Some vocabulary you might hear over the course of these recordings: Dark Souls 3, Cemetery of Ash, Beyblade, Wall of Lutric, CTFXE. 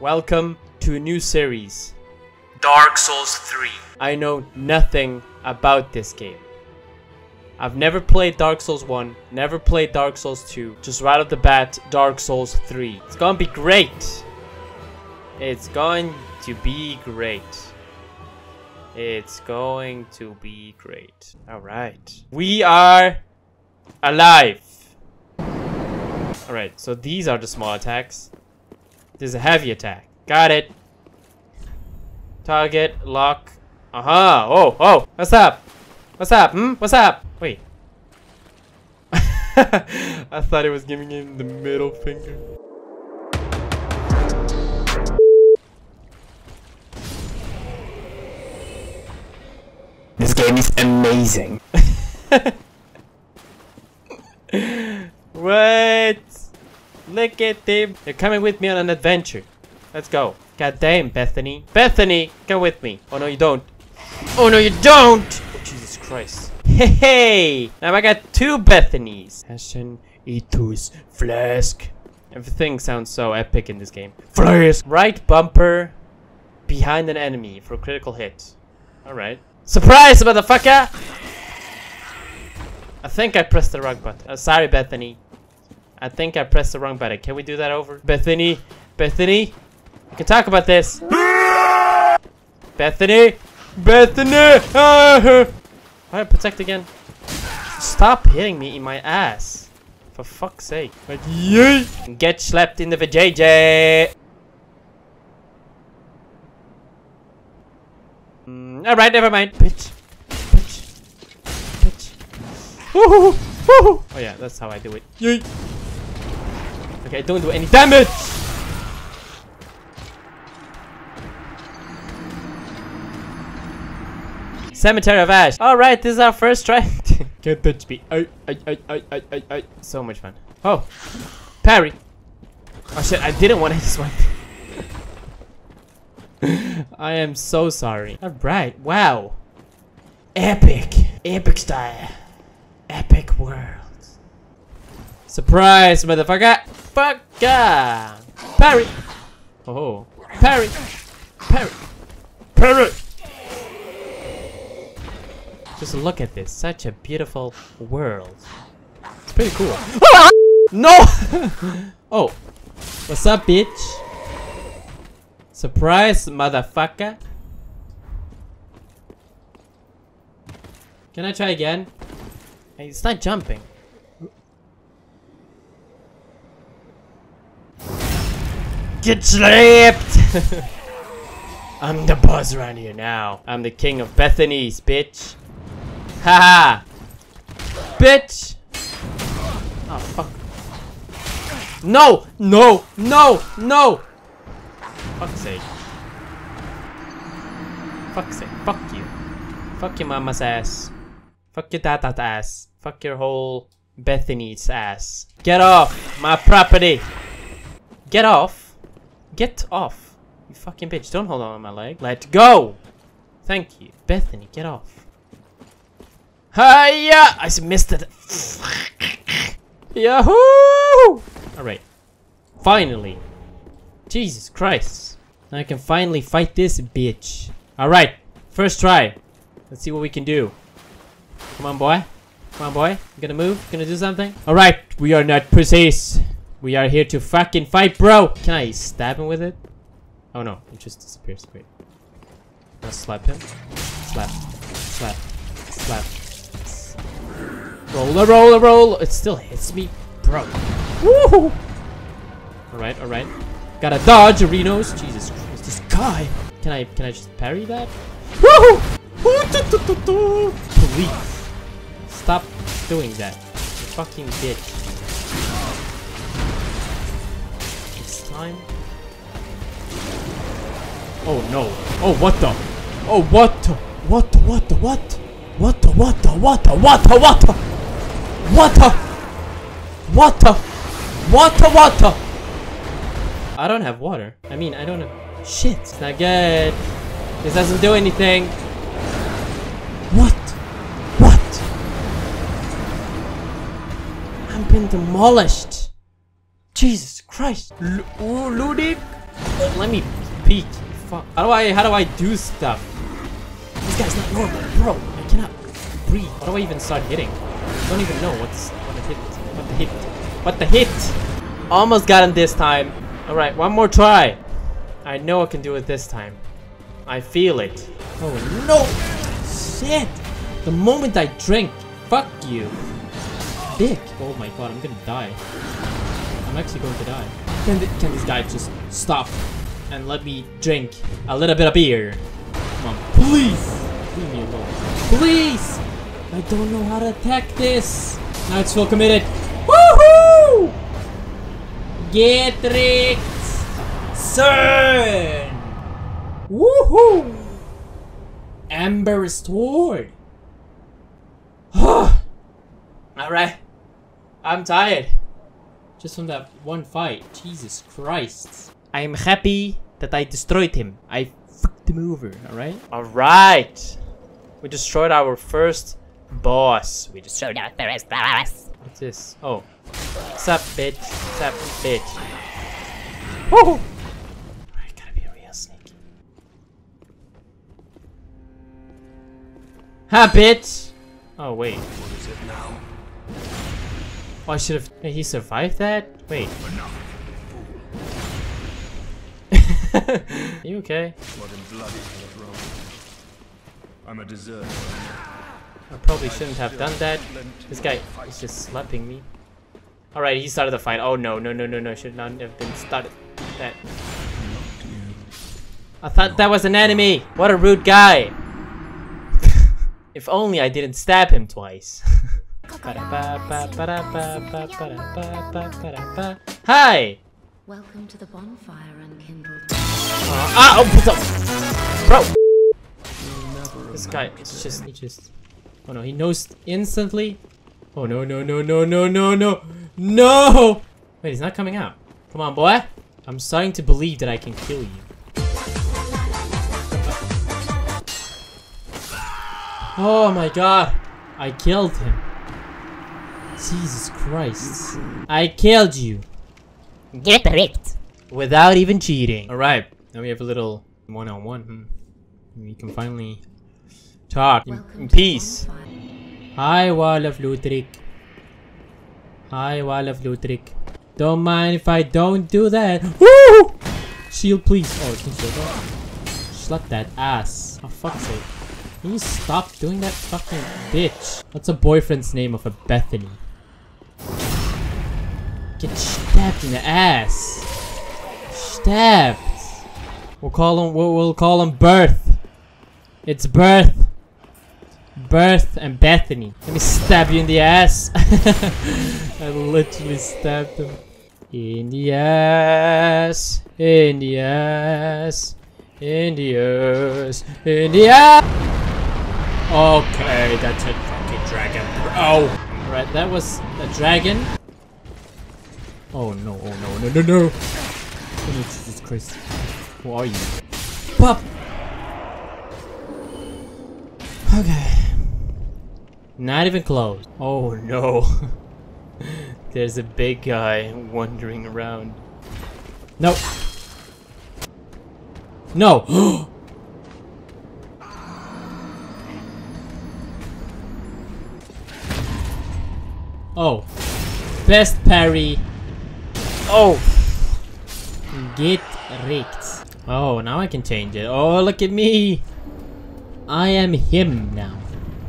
Welcome to a new series, Dark Souls 3. I know nothing about this game. I've never played Dark Souls 1, never played Dark Souls 2, just right off the bat, Dark Souls 3. It's gonna be great! It's going to be great. It's going to be great. Alright. We are alive! Alright, so these are the small attacks. There's a heavy attack. Got it. Target, lock. Aha! Uh-huh. Oh! What's up? What's up? Hmm? What's up? Wait. I thought it was giving him the middle finger. This game is amazing. What? Look at them. They're coming with me on an adventure. Let's go. God damn, Bethany. Bethany, come with me. Oh, no, you don't. Oh, no, you don't. Oh, Jesus Christ. Hey, now I got two Bethanies. Ashen, Ethos, Flask. Everything sounds so epic in this game. Flask. Right bumper behind an enemy for a critical hit. All right. Surprise, motherfucker. I think I pressed the wrong button. Oh, sorry, Bethany. I think I pressed the wrong button. Can we do that over? Bethany! Bethany! We can talk about this! Bethany! Bethany! Why protect again? Stop hitting me in my ass. For fuck's sake. Like, yay! Get slapped in the vajayjay! Alright, never mind. Bitch. Bitch. Bitch. Woohoo! Woohoo! Oh yeah, that's how I do it. Yay! Okay, don't do any damage! Cemetery of Ash. Alright, this is our first try. Can't touch me. I. So much fun. Oh! Parry! Oh shit, I didn't want to just swipe. I am so sorry. Alright, wow. Epic. Epic style. Epic world. Surprise, motherfucker! Fucker! Parry! Oh. Parry! Parry! Parry! Just look at this. Such a beautiful world. It's pretty cool. Ah! No! Oh. What's up, bitch? Surprise, motherfucker. Can I try again? Hey, it's not jumping. Get slapped! I'm the boss around here now. I'm the king of Bethany's, bitch. Haha! Bitch! Oh, fuck. No! No! No! No! Fuck's sake. Fuck's sake. Fuck you. Fuck your mama's ass. Fuck your tata's ass. Fuck your whole Bethany's ass. Get off my property! Get off! Get off, you fucking bitch. Don't hold on to my leg. Let go. Thank you. Bethany, get off. Hiya! I missed it. Yahoo! Alright. Finally. Jesus Christ. Now I can finally fight this bitch. Alright. First try. Let's see what we can do. Come on, boy. Come on, boy. You gonna move? You gonna do something? Alright. We are not pussies. We are here to fucking fight, bro! Can I stab him with it? Oh no, it just disappears. Wait. I'll slap him. Slap. Slap. Slap. Roller, roller, roll! It still hits me, bro. Woohoo! Alright, alright. Gotta dodge, Renos. Jesus Christ, this guy! Can I just parry that? Woohoo! Please. Stop doing that. You fucking bitch. Time. Oh no. Oh what the? Oh what the? What the? What the? What? What the? What the? What the? What the? What the? What the? What the? What the? What the? I don't have water. I mean, I don't have... Shit. It's not good. This doesn't do anything. What? What? I've been demolished. Jesus Christ! Ludic Let me peek. Fuck. How do I do stuff? This guy's not normal, bro. I cannot breathe. How do I even start hitting? I don't even know what the hit. Almost got him this time. All right, one more try. I know I can do it this time. I feel it. Oh no! Shit! The moment I drink. Fuck you. Dick. Oh my god, I'm gonna die. I'm actually going to die. Can this guy just stop and let me drink a little bit of beer? Come on, please! Leave me alone. Please! I don't know how to attack this. Now it's full committed. Woohoo! Get wrecked! Son! Woohoo! Amber restored. Alright. I'm tired. Just from that one fight. Jesus Christ. I'm happy that I destroyed him. I fucked him over, alright? Alright! We destroyed our first boss. We destroyed our first boss. What's this? Oh. What's up, bitch? What's up, bitch? Woohoo! Alright, gotta be a real snake. Ha, bitch! Oh, wait. What is it now? Oh, I should have. Wait, he survived that? Wait. You okay? I'm a deserter. I probably shouldn't have done that. This guy is just slapping me. Alright, he started the fight. Oh no, no, no, no, no. Should not have been started that. I thought that was an enemy. What a rude guy. If only I didn't stab him twice. Hi! Welcome to the bonfire unkindled. Oh, bro! This guy, it's just, he just. Oh no, he knows instantly. Oh no, no, no, no, no, no, no, no! Wait, he's not coming out. Come on, boy. I'm starting to believe that I can kill you. Oh my god. I killed him. Jesus Christ. I killed you. Get wrecked. Without even cheating. Alright, now we have a little one-on-one. We can finally talk in peace. Hi, Wall of Lutric. Hi, Wall of Lutric. Don't mind if I don't do that. Woo! Shield, please. Oh, it's not. Slap that ass. Oh, fuck's sake. Can you stop doing that fucking bitch? What's a boyfriend's name of a Bethany? Get stabbed in the ass. Stabbed. We'll call him Birth. It's Birth. Birth and Bethany. Let me stab you in the ass. I literally stabbed him. In the ass. In the ass. In the ass. In the ass. Okay, that's a fucking dragon, bro. Alright, that was a dragon. Oh no, oh no, no, no, no! Oh no, Jesus Christ. Who are you? Pop! Okay. Not even close. Oh no. There's a big guy wandering around. No! No! Oh. Best parry. Oh! Get wrecked. Oh, now I can change it. Oh, look at me! I am him now.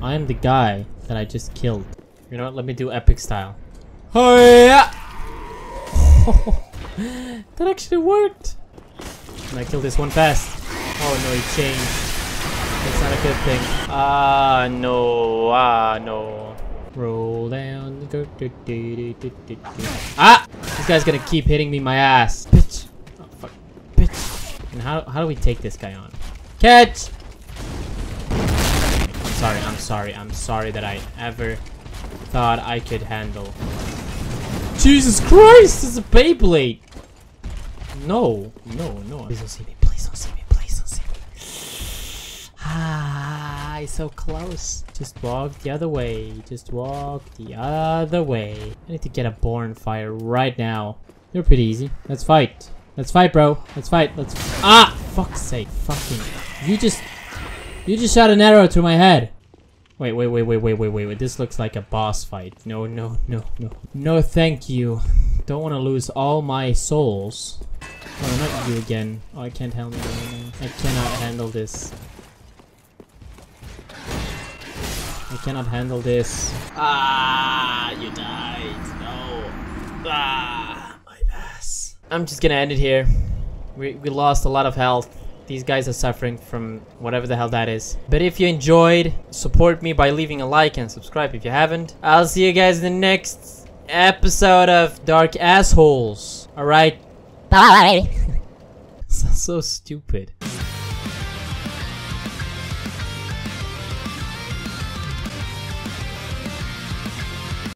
I am the guy that I just killed. You know what? Let me do epic style. Oh, yeah! Oh, that actually worked! Can I kill this one fast? Oh no, he changed. That's not a good thing. Ah, no. Ah, no. Roll down. Ah! This guy's gonna keep hitting me my ass. Bitch. Oh, fuck. Bitch. And how do we take this guy on? Catch! I'm sorry, I'm sorry, I'm sorry that I ever thought I could handle. Jesus Christ! It's a Beyblade! No, no, no. Please don't see me, please don't see me, please don't see me. Ah, I'm so close. Just walk the other way. Just walk the other way. I need to get a bonfire right now. They're pretty easy. Let's fight. Let's fight, bro. Let's fight. Let's... Ah! Fuck's sake. Fucking... You just shot an arrow through my head. Wait. This looks like a boss fight. No. No, thank you. Don't want to lose all my souls. Oh, not you again. Oh, I can't handle this. I cannot handle this. I cannot handle this. Ah, you died. No. Ah, my ass. I'm just gonna end it here. We lost a lot of health. These guys are suffering from whatever the hell that is. But if you enjoyed, support me by leaving a like and subscribe if you haven't. I'll see you guys in the next episode of Dark Assholes. Alright. So stupid.